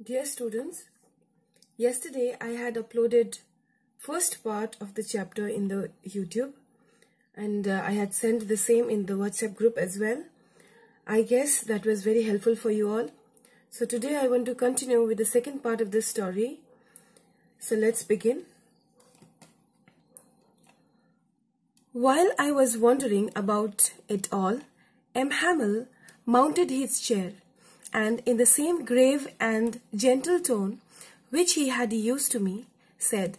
Dear students, yesterday I had uploaded first part of the chapter in the YouTube, and I had sent the same in the WhatsApp group as well. I guess that was very helpful for you all. So today I want to continue with the second part of this story. So let's begin. While I was wondering about it all, M. Hamel mounted his chair, and in the same grave and gentle tone which he had used to me, said,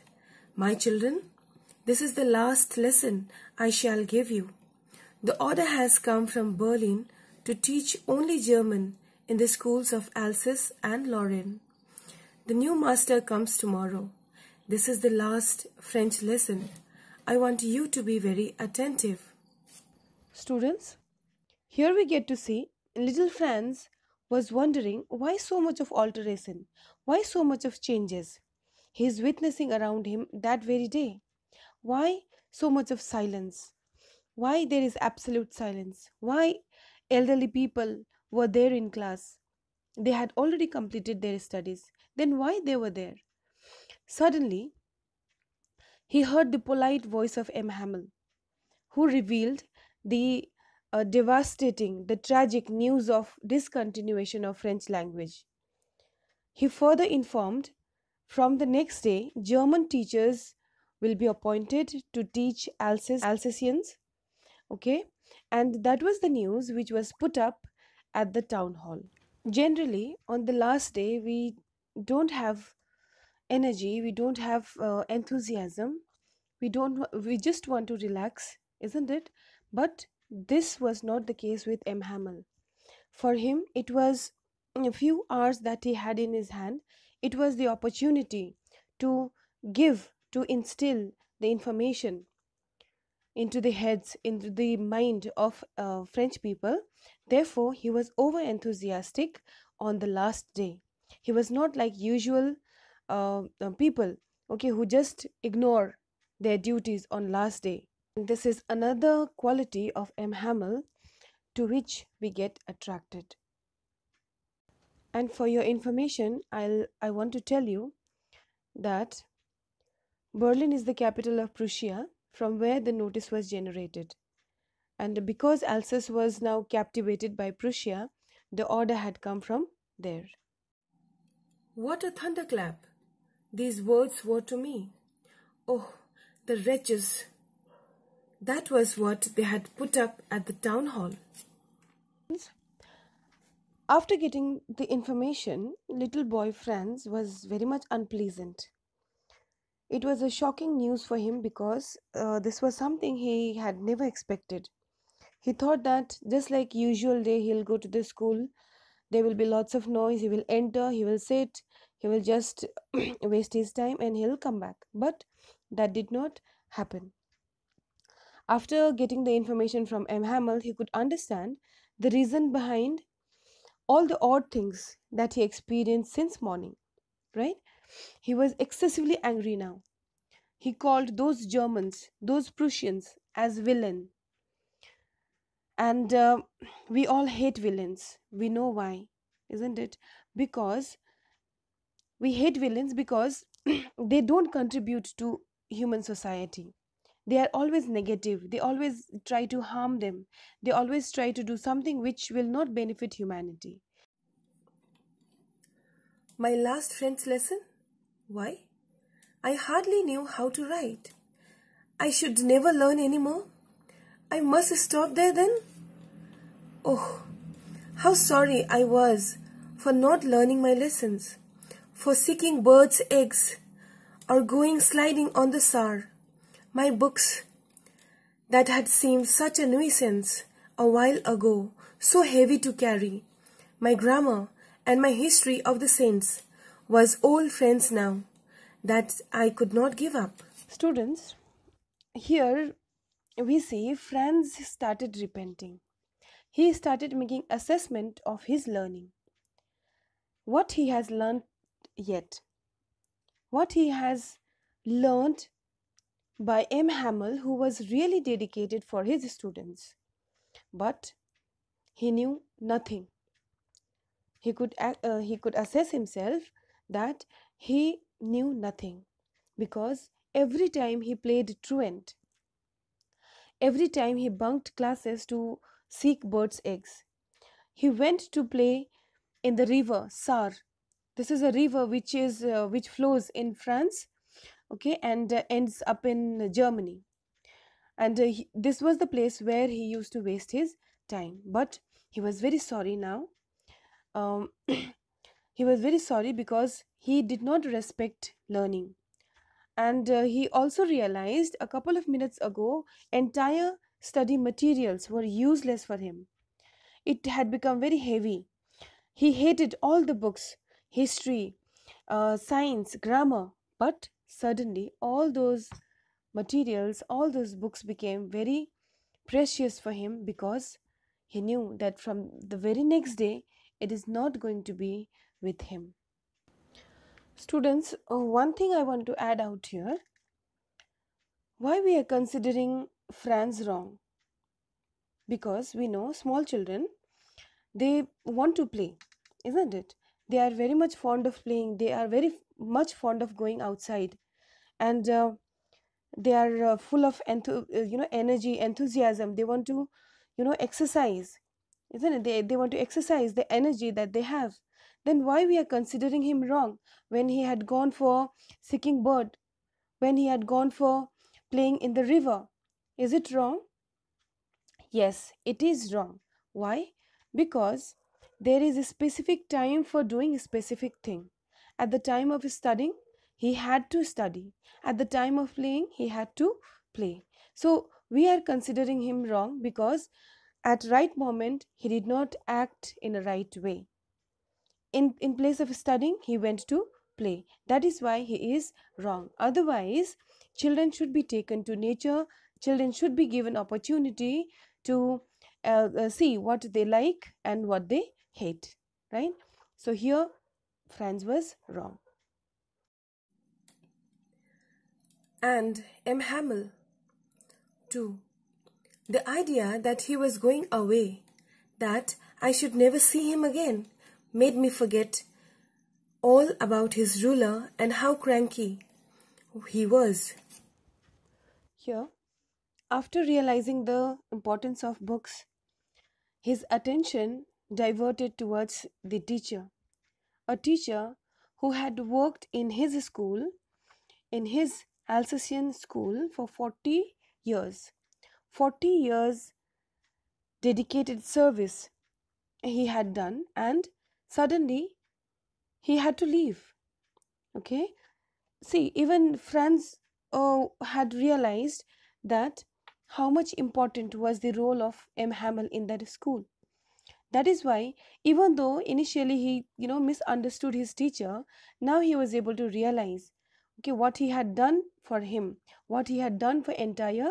"My children, this is the last lesson I shall give you. The order has come from Berlin to teach only German in the schools of Alsace and Lorraine. The new master comes tomorrow. This is the last French lesson. I want you to be very attentive." Students, here we get to see little Franz was wondering why so much of alteration, why so much of changes. He is witnessing around him that very day. Why so much of silence? Why there is absolute silence? Why elderly people were there in class? They had already completed their studies. Then why they were there? Suddenly, he heard the polite voice of M. Hamel, who revealed the devastating, the tragic news of discontinuation of French language. He further informed, from the next day, German teachers will be appointed to teach Alsacians. Okay, and that was the news which was put up at the town hall. Generally, on the last day, we don't have energy, we don't have enthusiasm, we just want to relax, isn't it? But this was not the case with M. Hamel. For him, it was a few hours that he had in his hand. It was the opportunity to give, to instill the information into the heads, into the mind of French people. Therefore, he was over-enthusiastic on the last day. He was not like usual people, okay, who just ignore their duties on last day. This is another quality of M. Hamel to which we get attracted. And for your information, I want to tell you that Berlin is the capital of Prussia, from where the notice was generated. And because Alsace was now captivated by Prussia, the order had come from there. What a thunderclap! These words were to me. Oh, the wretches! That was what they had put up at the town hall. After getting the information, little boy Franz was very much unpleasant. It was a shocking news for him because this was something he had never expected. He thought that just like usual day, he'll go to the school, there will be lots of noise, he will enter, he will sit, he will just waste his time and he'll come back. But that did not happen. After getting the information from M. Hamel, he could understand the reason behind all the odd things that he experienced since morning, right? He was excessively angry now. He called those Germans, those Prussians as villain. And we all hate villains. We know why, isn't it? Because we hate villains because they don't contribute to human society. They are always negative. They always try to harm them. They always try to do something which will not benefit humanity. My last French lesson? Why? I hardly knew how to write. I should never learn anymore. I must stop there then. Oh, how sorry I was for not learning my lessons, for seeking birds' eggs, or going sliding on the Saar. My books, that had seemed such a nuisance a while ago, so heavy to carry, my grammar and my history of the saints, was old friends now, that I could not give up. Students, here we see Franz started repenting. He started making assessment of his learning. What he has learned yet. What he has learned by M. Hamel, who was really dedicated for his students. But he knew nothing. He could assess himself that he knew nothing, because every time he played truant, every time he bunked classes to seek birds' eggs. He went to play in the river Saar. This is a river which flows in France, okay, and ends up in Germany. And this was the place where he used to waste his time. But he was very sorry now. He was very sorry because he did not respect learning. And he also realized a couple of minutes ago, entire study materials were useless for him. It had become very heavy. He hated all the books, history, science, grammar. But suddenly all those materials, all those books became very precious for him, because he knew that from the very next day it is not going to be with him. Students, one thing I want to add out here, why we are considering Franz wrong, because we know small children, they want to play, isn't it? They are very much fond of playing, they are very much fond of going outside, and they are full of energy, enthusiasm. They want to, exercise, isn't it? They want to exercise the energy that they have. Then why we are considering him wrong when he had gone for seeking bird, when he had gone for playing in the river? Is it wrong? Yes, it is wrong. Why? Because there is a specific time for doing a specific thing. At the time of studying, he had to study. At the time of playing, he had to play. So we are considering him wrong because at right moment, he did not act in a right way. In place of studying, he went to play. That is why he is wrong. Otherwise, children should be taken to nature. Children should be given opportunity to see what they like and what they hate. Right? So here, Franz was wrong. And M. Hamel, too. The idea that he was going away, that I should never see him again, made me forget all about his ruler and how cranky he was. Here, after realizing the importance of books, his attention diverted towards the teacher. A teacher who had worked in his school, in his Alsacian school, for 40 years. 40 years dedicated service he had done, and suddenly he had to leave. Okay? See, even Franz had realized that how much important was the role of M. Hamel in that school. That is why, even though initially he, misunderstood his teacher, now he was able to realize, okay, what he had done for him, what he had done for entire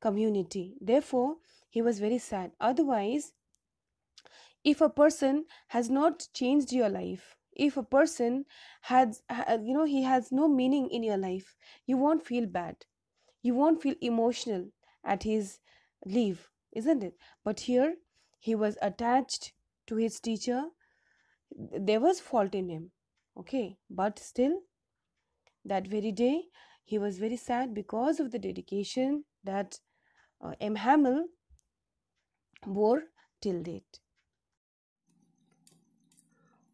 community. Therefore, he was very sad. Otherwise, if a person has not changed your life, if a person has, he has no meaning in your life, you won't feel bad. You won't feel emotional at his leave, isn't it? But here, he was attached to his teacher. There was fault in him, okay? But still, that very day, he was very sad because of the dedication that M. Hamel bore till date.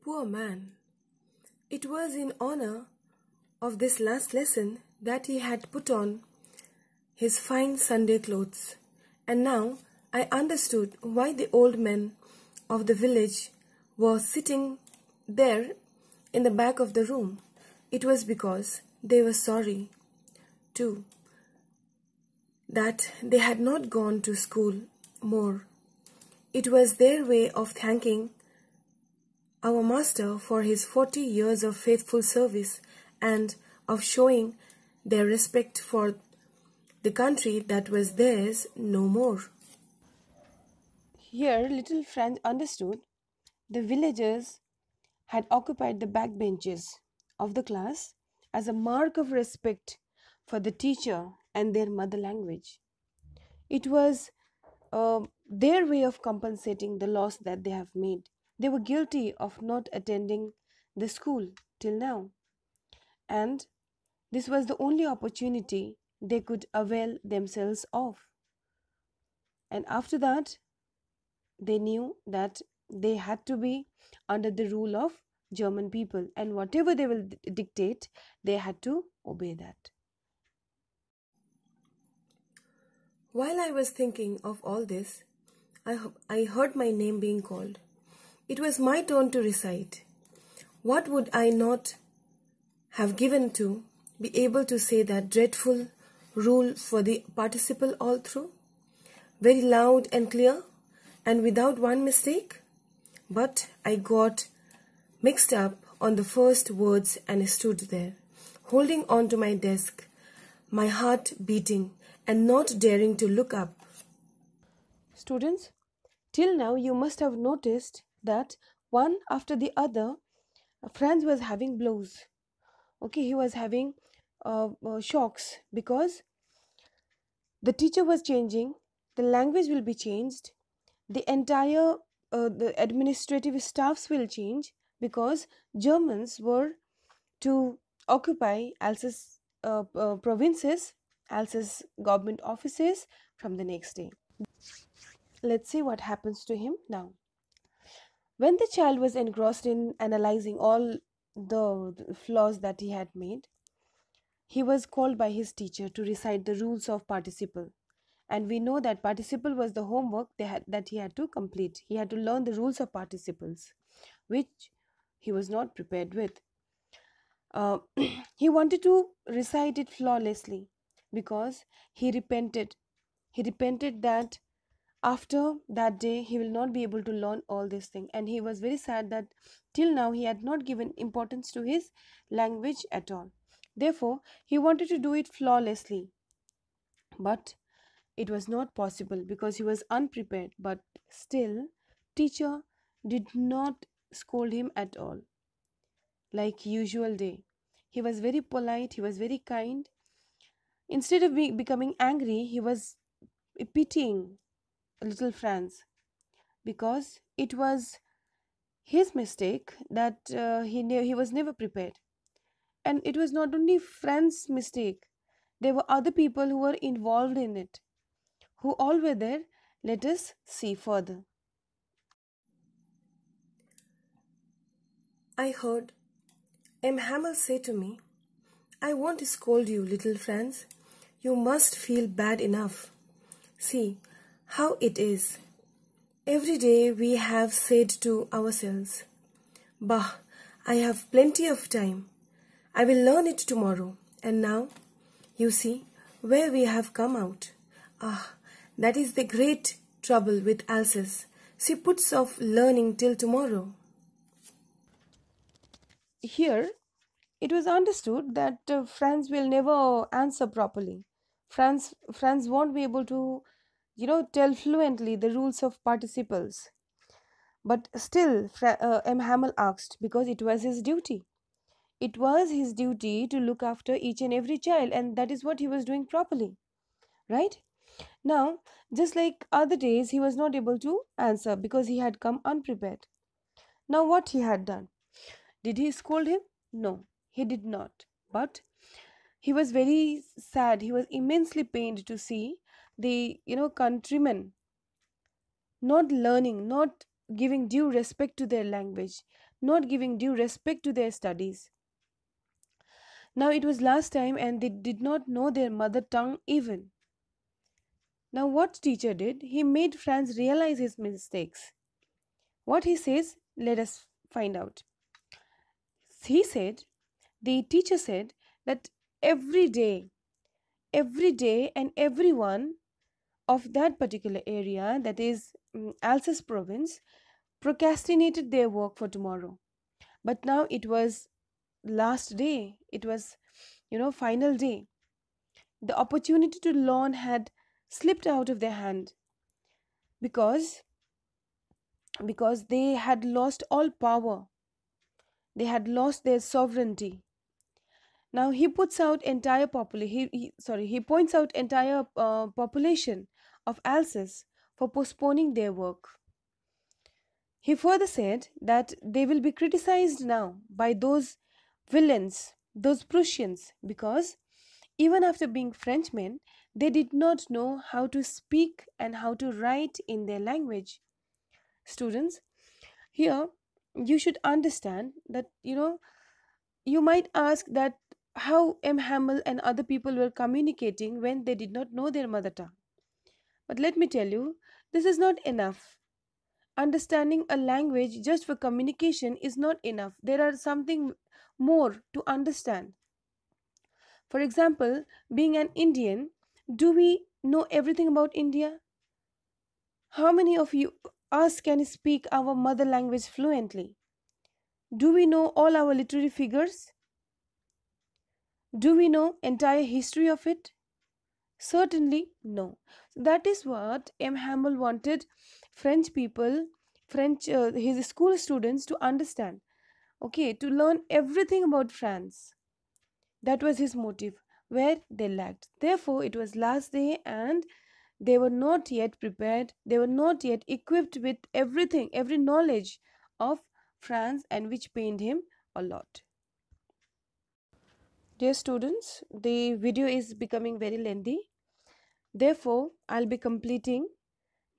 Poor man. It was in honor of this last lesson that he had put on his fine Sunday clothes. And now I understood why the old men of the village were sitting there in the back of the room. It was because they were sorry, too, that they had not gone to school more. It was their way of thanking our master for his 40 years of faithful service and of showing their respect for the country that was theirs no more. Here, little Franz understood the villagers had occupied the back benches of the class as a mark of respect for the teacher and their mother language. It was their way of compensating the loss that they have made. They were guilty of not attending the school till now, and this was the only opportunity they could avail themselves of. And after that, they knew that they had to be under the rule of German people, and whatever they will dictate, they had to obey that. While I was thinking of all this, I heard my name being called. It was my turn to recite. What would I not have given to be able to say that dreadful rule for the participle all through, very loud and clear, and without one mistake? But I got mixed up on the first words and stood there, holding on to my desk, my heart beating and not daring to look up. Students, till now you must have noticed that one after the other, Franz was having blows. Okay, he was having shocks because the teacher was changing, the language will be changed, the entire the administrative staffs will change, because Germans were to occupy Alsace provinces, Alsace government offices from the next day. Let's see what happens to him now. When the child was engrossed in analyzing all the flaws that he had made, he was called by his teacher to recite the rules of participle. And we know that participle was the homework that he had to complete. He had to learn the rules of participles, which he was not prepared with. He wanted to recite it flawlessly because he repented. He repented that after that day he will not be able to learn all this thing, and he was very sad that till now he had not given importance to his language at all. Therefore, he wanted to do it flawlessly, but it was not possible because he was unprepared. But still, teacher did not scold him at all, like usual day. He was very polite, he was very kind. Instead of becoming angry, he was pitying little Franz, because it was his mistake that he was never prepared. And it was not only Franz's mistake, there were other people who were involved in it. Who all were there, let us see further. I heard M. Hamel say to me, "I won't scold you, little Franz. You must feel bad enough. See how it is. Every day we have said to ourselves, 'Bah, I have plenty of time. I will learn it tomorrow.' And now, you see where we have come out. Ah, that is the great trouble with Alsace. She puts off learning till tomorrow." Here, it was understood that Franz will never answer properly. Franz won't be able to, tell fluently the rules of participles. But still, M. Hamel asked, because it was his duty. It was his duty to look after each and every child, and that is what he was doing properly, right? Now, just like other days, he was not able to answer because he had come unprepared. Now, what he had done? Did he scold him? No, he did not. But he was very sad. He was immensely pained to see the, countrymen not learning, not giving due respect to their language, not giving due respect to their studies. Now, it was last time and they did not know their mother tongue even. Now, what teacher did? He made Franz realize his mistakes. What he says, let us find out. The teacher said that every day and everyone of that particular area, that is Alsace province, procrastinated their work for tomorrow. But now it was last day. It was, final day. The opportunity to learn had slipped out of their hand because they had lost all power. They had lost their sovereignty. Now he puts out entire he points out entire population of Alsace for postponing their work. He further said that they will be criticized now by those villains, those Prussians, because even after being Frenchmen, they did not know how to speak and how to write in their language. Students, here you should understand that, you might ask that how M. Hamel and other people were communicating when they did not know their mother tongue. But let me tell you, this is not enough. Understanding a language just for communication is not enough. There are something more to understand. For example, being an Indian, do we know everything about India? How many of us can speak our mother language fluently? Do we know all our literary figures? Do we know entire history of it? Certainly no. So that is what M. Hamel wanted his school students to understand. Okay, to learn everything about France. That was his motive, where they lacked. Therefore, it was last day and they were not yet prepared. They were not yet equipped with everything, every knowledge of France, and which pained him a lot. Dear students, the video is becoming very lengthy. Therefore, I'll be completing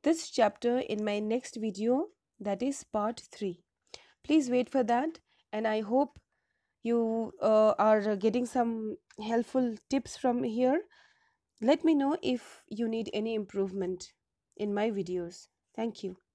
this chapter in my next video, that is part 3. Please wait for that, and I hope you are getting some helpful tips from here. Let me know if you need any improvement in my videos. Thank you.